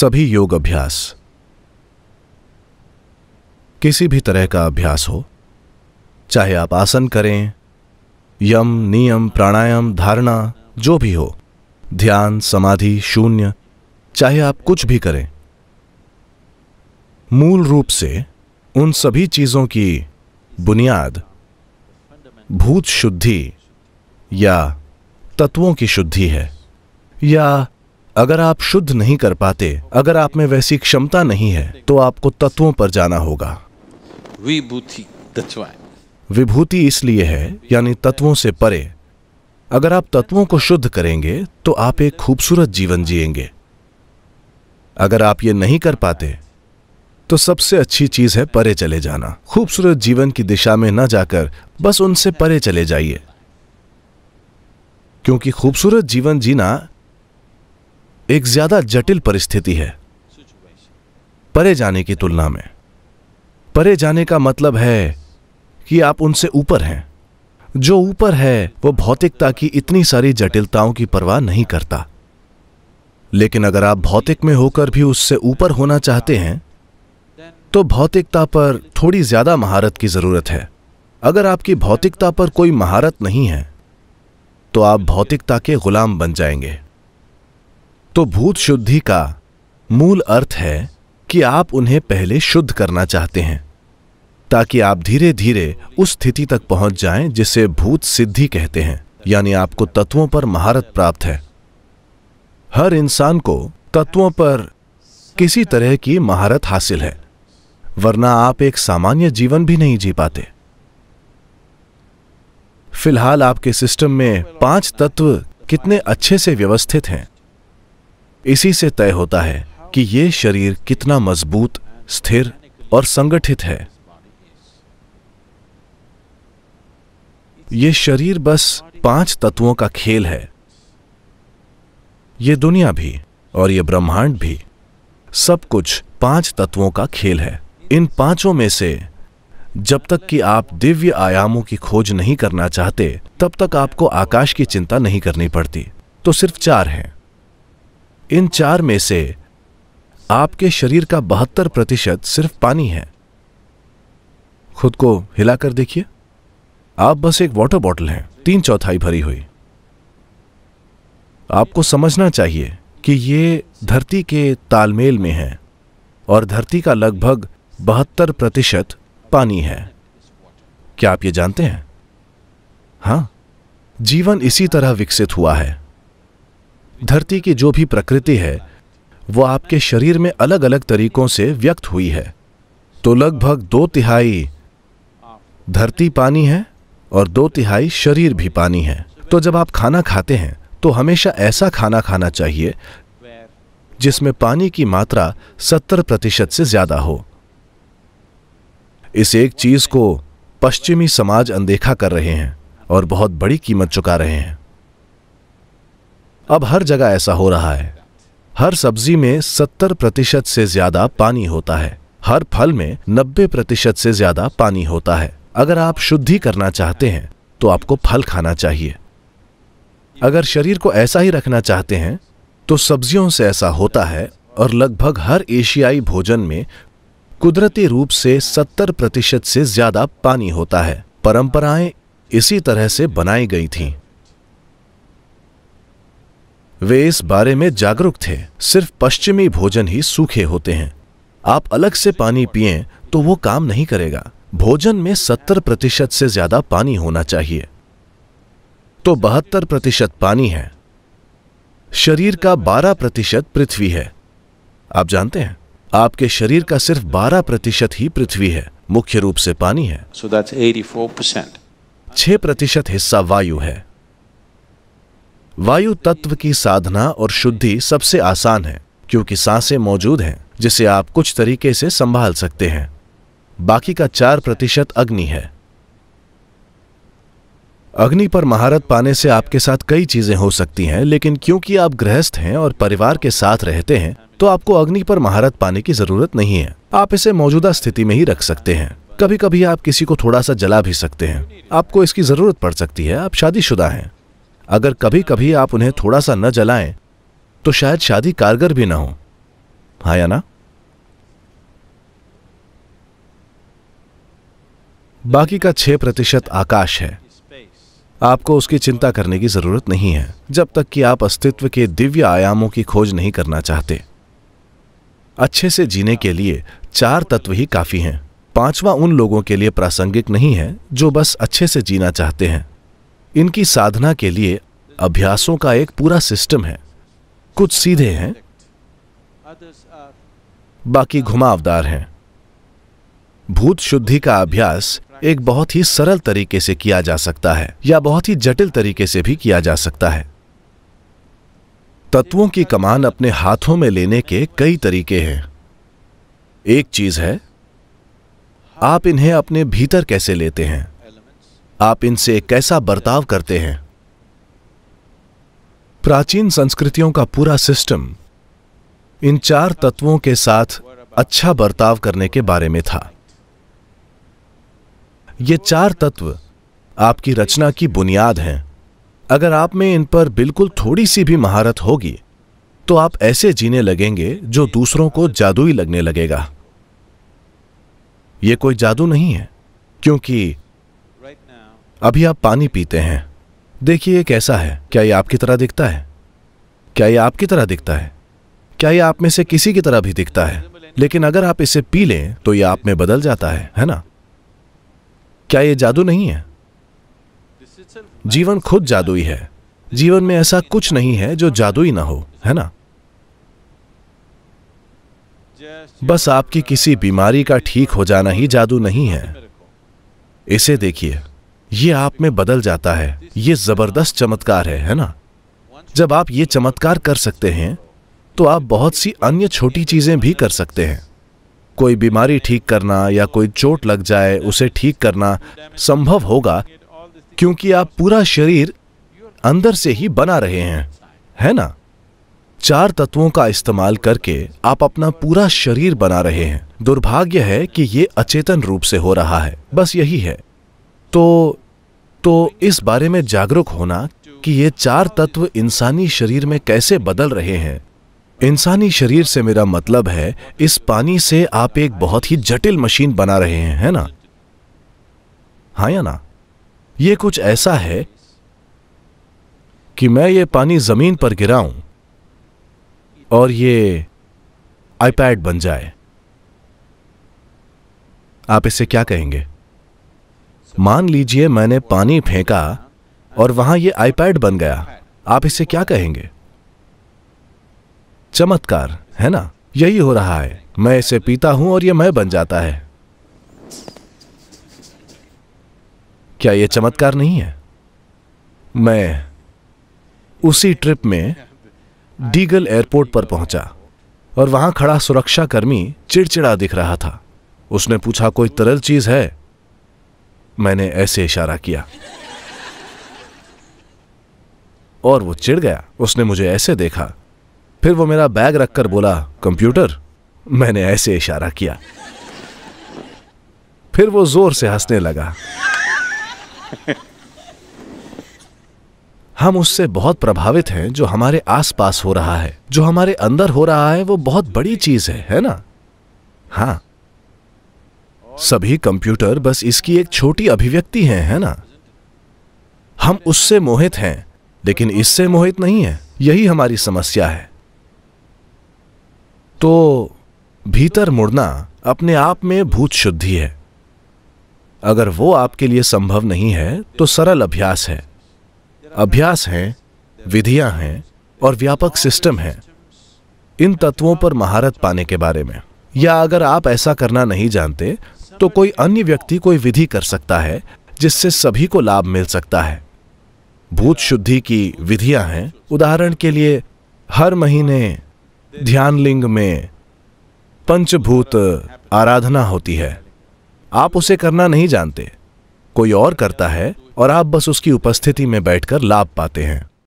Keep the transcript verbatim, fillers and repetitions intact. सभी योग अभ्यास, किसी भी तरह का अभ्यास हो, चाहे आप आसन करें, यम, नियम, प्राणायाम, धारणा, जो भी हो, ध्यान, समाधि, शून्य, चाहे आप कुछ भी करें, मूल रूप से उन सभी चीजों की बुनियाद भूत शुद्धि या तत्वों की शुद्धि है। या अगर आप शुद्ध नहीं कर पाते, अगर आप में वैसी क्षमता नहीं है, तो आपको तत्वों पर जाना होगा। विभूति, विभूति इसलिए है, यानी तत्वों से परे। अगर आप तत्वों को शुद्ध करेंगे तो आप एक खूबसूरत जीवन जिएंगे। अगर आप ये नहीं कर पाते तो सबसे अच्छी चीज है परे चले जाना। खूबसूरत जीवन की दिशा में न जाकर बस उनसे परे चले जाइए, क्योंकि खूबसूरत जीवन जीना एक ज्यादा जटिल परिस्थिति है परे जाने की तुलना में। परे जाने का मतलब है कि आप उनसे ऊपर हैं। जो ऊपर है वो भौतिकता की इतनी सारी जटिलताओं की परवाह नहीं करता, लेकिन अगर आप भौतिक में होकर भी उससे ऊपर होना चाहते हैं तो भौतिकता पर थोड़ी ज्यादा महारत की जरूरत है। अगर आपकी भौतिकता पर कोई महारत नहीं है तो आप भौतिकता के गुलाम बन जाएंगे। तो भूत शुद्धि का मूल अर्थ है कि आप उन्हें पहले शुद्ध करना चाहते हैं, ताकि आप धीरे धीरे उस स्थिति तक पहुंच जाएं जिसे भूत सिद्धि कहते हैं, यानी आपको तत्वों पर महारत प्राप्त है। हर इंसान को तत्वों पर किसी तरह की महारत हासिल है, वरना आप एक सामान्य जीवन भी नहीं जी पाते। फिलहाल आपके सिस्टम में पांच तत्व कितने अच्छे से व्यवस्थित हैं, इसी से तय होता है कि यह शरीर कितना मजबूत, स्थिर और संगठित है। यह शरीर बस पांच तत्वों का खेल है। यह दुनिया भी और यह ब्रह्मांड भी, सब कुछ पांच तत्वों का खेल है। इन पांचों में से जब तक कि आप दिव्य आयामों की खोज नहीं करना चाहते, तब तक आपको आकाश की चिंता नहीं करनी पड़ती। तो सिर्फ चार हैं। इन चार में से आपके शरीर का बहत्तर प्रतिशत सिर्फ पानी है। खुद को हिलाकर देखिए, आप बस एक वाटर बॉटल हैं, तीन चौथाई भरी हुई। आपको समझना चाहिए कि ये धरती के तालमेल में है और धरती का लगभग बहत्तर प्रतिशत पानी है। क्या आप ये जानते हैं? हां, जीवन इसी तरह विकसित हुआ है। धरती की जो भी प्रकृति है वो आपके शरीर में अलग अलग तरीकों से व्यक्त हुई है। तो लगभग दो तिहाई धरती पानी है और दो तिहाई शरीर भी पानी है। तो जब आप खाना खाते हैं तो हमेशा ऐसा खाना खाना चाहिए जिसमें पानी की मात्रा सत्तर प्रतिशत से ज्यादा हो। इस एक चीज को पश्चिमी समाज अनदेखा कर रहे हैं और बहुत बड़ी कीमत चुका रहे हैं। अब हर जगह ऐसा हो रहा है। हर सब्जी में सत्तर प्रतिशत से ज्यादा पानी होता है, हर फल में नब्बे प्रतिशत से ज्यादा पानी होता है। अगर आप शुद्धि करना चाहते हैं तो आपको फल खाना चाहिए। अगर शरीर को ऐसा ही रखना चाहते हैं तो सब्जियों से ऐसा होता है। और लगभग हर एशियाई भोजन में कुदरती रूप से सत्तर प्रतिशत से ज्यादा पानी होता है। परंपराएं इसी तरह से बनाई गई थीं। वे इस बारे में जागरूक थे। सिर्फ पश्चिमी भोजन ही सूखे होते हैं। आप अलग से पानी पिएं तो वो काम नहीं करेगा। भोजन में सत्तर प्रतिशत से ज्यादा पानी होना चाहिए। तो बहत्तर प्रतिशत पानी है। शरीर का बारह प्रतिशत पृथ्वी है। आप जानते हैं, आपके शरीर का सिर्फ बारह प्रतिशत ही पृथ्वी है, मुख्य रूप से पानी है। so that's चौरासी परसेंट. छह प्रतिशत हिस्सा वायु है। वायु तत्व की साधना और शुद्धि सबसे आसान है, क्योंकि सांसें मौजूद हैं जिसे आप कुछ तरीके से संभाल सकते हैं। बाकी का चार प्रतिशत अग्नि है। अग्नि पर महारत पाने से आपके साथ कई चीजें हो सकती हैं, लेकिन क्योंकि आप गृहस्थ हैं और परिवार के साथ रहते हैं तो आपको अग्नि पर महारत पाने की जरूरत नहीं है। आप इसे मौजूदा स्थिति में ही रख सकते हैं। कभी कभी आप किसी को थोड़ा सा जला भी सकते हैं। आपको इसकी जरूरत पड़ सकती है। आप शादीशुदा हैं। अगर कभी कभी आप उन्हें थोड़ा सा न जलाएं तो शायद शादी कारगर भी ना हो। हाँ या ना? बाकी का छह प्रतिशत आकाश है। आपको उसकी चिंता करने की जरूरत नहीं है जब तक कि आप अस्तित्व के दिव्य आयामों की खोज नहीं करना चाहते। अच्छे से जीने के लिए चार तत्व ही काफी हैं। पांचवा उन लोगों के लिए प्रासंगिक नहीं है जो बस अच्छे से जीना चाहते हैं। इनकी साधना के लिए अभ्यासों का एक पूरा सिस्टम है। कुछ सीधे हैं, बाकी घुमावदार हैं। भूत शुद्धि का अभ्यास एक बहुत ही सरल तरीके से किया जा सकता है या बहुत ही जटिल तरीके से भी किया जा सकता है। तत्वों की कमान अपने हाथों में लेने के कई तरीके हैं। एक चीज है, आप इन्हें अपने भीतर कैसे लेते हैं, आप इनसे कैसा बर्ताव करते हैं। प्राचीन संस्कृतियों का पूरा सिस्टम इन चार तत्वों के साथ अच्छा बर्ताव करने के बारे में था। ये चार तत्व आपकी रचना की बुनियाद हैं। अगर आप में इन पर बिल्कुल थोड़ी सी भी महारत होगी तो आप ऐसे जीने लगेंगे जो दूसरों को जादुई लगने लगेगा। ये कोई जादू नहीं है, क्योंकि अभी आप पानी पीते हैं। देखिए ये कैसा है, क्या ये आपकी तरह दिखता है? क्या ये आपकी तरह दिखता है? क्या ये आप में से किसी की तरह भी दिखता है? लेकिन अगर आप इसे पी लें तो ये आप में बदल जाता है, है ना? क्या ये जादू नहीं है? जीवन खुद जादुई है। जीवन में ऐसा कुछ नहीं है जो जादुई ना हो, है ना? बस आपकी किसी बीमारी का ठीक हो जाना ही जादू नहीं है। इसे देखिए, ये आप में बदल जाता है। ये जबरदस्त चमत्कार है, है ना? जब आप ये चमत्कार कर सकते हैं तो आप बहुत सी अन्य छोटी चीजें भी कर सकते हैं। कोई बीमारी ठीक करना या कोई चोट लग जाए उसे ठीक करना संभव होगा क्योंकि आप पूरा शरीर अंदर से ही बना रहे हैं, है ना? चार तत्वों का इस्तेमाल करके आप अपना पूरा शरीर बना रहे हैं। दुर्भाग्य है कि ये अचेतन रूप से हो रहा है, बस यही है। तो तो इस बारे में जागरूक होना कि ये चार तत्व इंसानी शरीर में कैसे बदल रहे हैं। इंसानी शरीर से मेरा मतलब है, इस पानी से आप एक बहुत ही जटिल मशीन बना रहे हैं, है ना? हाँ या ना? ये कुछ ऐसा है कि मैं ये पानी जमीन पर गिराऊं और ये आईपैड बन जाए। आप इसे क्या कहेंगे? मान लीजिए मैंने पानी फेंका और वहां ये आईपैड बन गया। आप इसे क्या कहेंगे? चमत्कार, है ना? यही हो रहा है। मैं इसे पीता हूं और ये मैं बन जाता है। क्या ये चमत्कार नहीं है? मैं उसी ट्रिप में डीगल एयरपोर्ट पर पहुंचा और वहां खड़ा सुरक्षाकर्मी चिड़चिड़ा दिख रहा था। उसने पूछा, कोई तरल चीज है? मैंने ऐसे इशारा किया और वो चिढ़ गया। उसने मुझे ऐसे देखा, फिर वो मेरा बैग रखकर बोला, कंप्यूटर? मैंने ऐसे इशारा किया, फिर वो जोर से हंसने लगा। हम उससे बहुत प्रभावित हैं जो हमारे आसपास हो रहा है। जो हमारे अंदर हो रहा है वो बहुत बड़ी चीज है, है ना? हाँ, सभी कंप्यूटर बस इसकी एक छोटी अभिव्यक्ति है, है ना? हम उससे मोहित हैं लेकिन इससे मोहित नहीं है। यही हमारी समस्या है। तो भीतर मुड़ना अपने आप में भूत शुद्धि है। अगर वो आपके लिए संभव नहीं है तो सरल अभ्यास है। अभ्यास हैं, विधियां हैं और व्यापक सिस्टम है इन तत्वों पर महारत पाने के बारे में। या अगर आप ऐसा करना नहीं जानते तो कोई अन्य व्यक्ति कोई विधि कर सकता है जिससे सभी को लाभ मिल सकता है। भूत शुद्धि की विधियां हैं। उदाहरण के लिए, हर महीने ध्यानलिंग में पंचभूत आराधना होती है। आप उसे करना नहीं जानते, कोई और करता है और आप बस उसकी उपस्थिति में बैठकर लाभ पाते हैं।